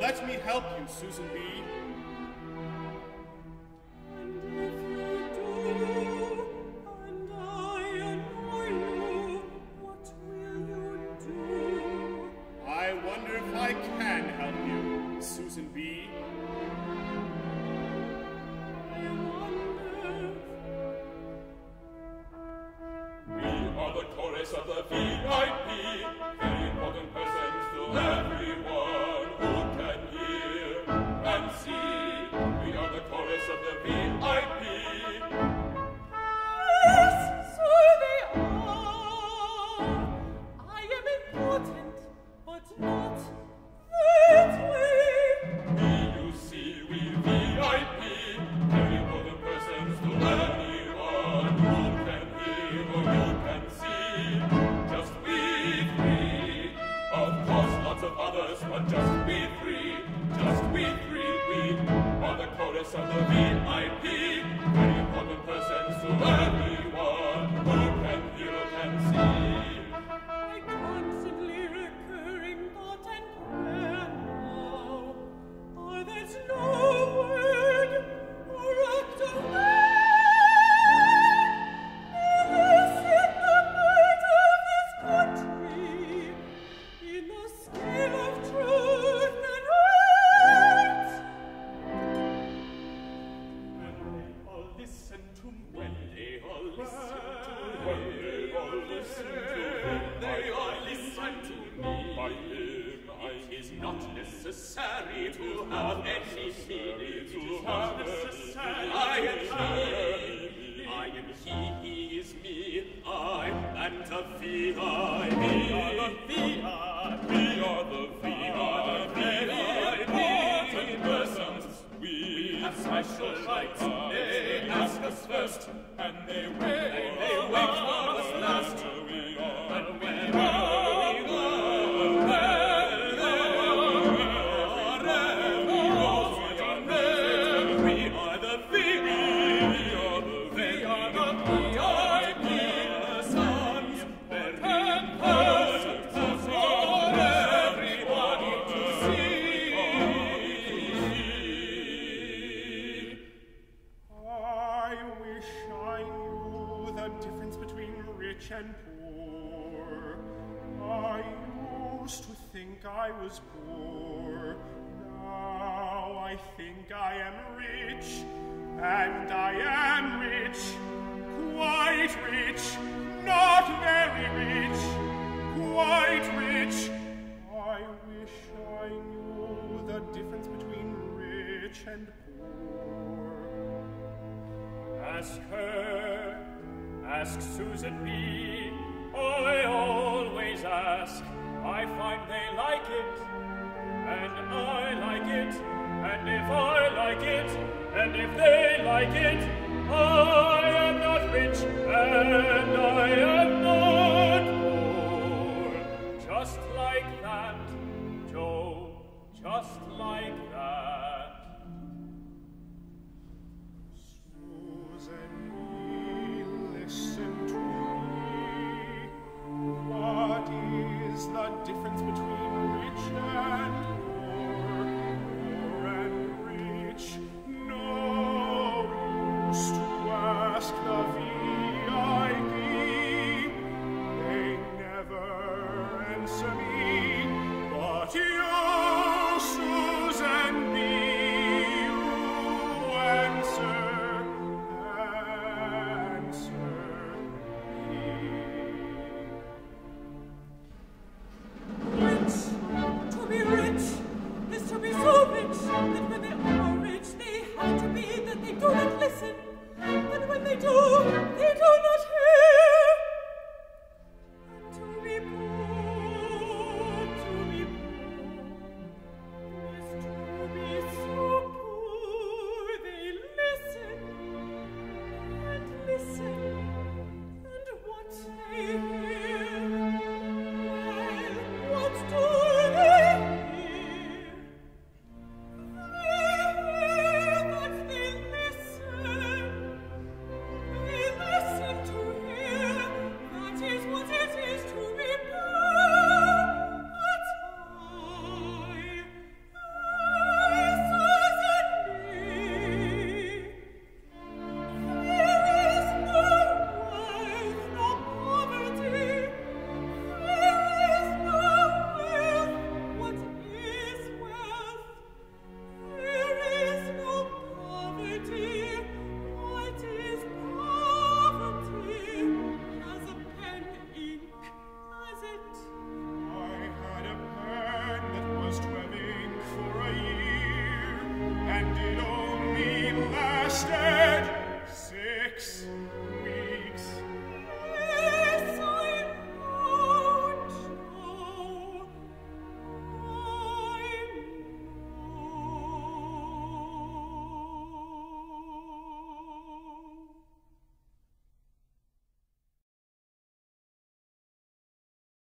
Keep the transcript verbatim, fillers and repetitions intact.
Let me help you, Susan B. Just like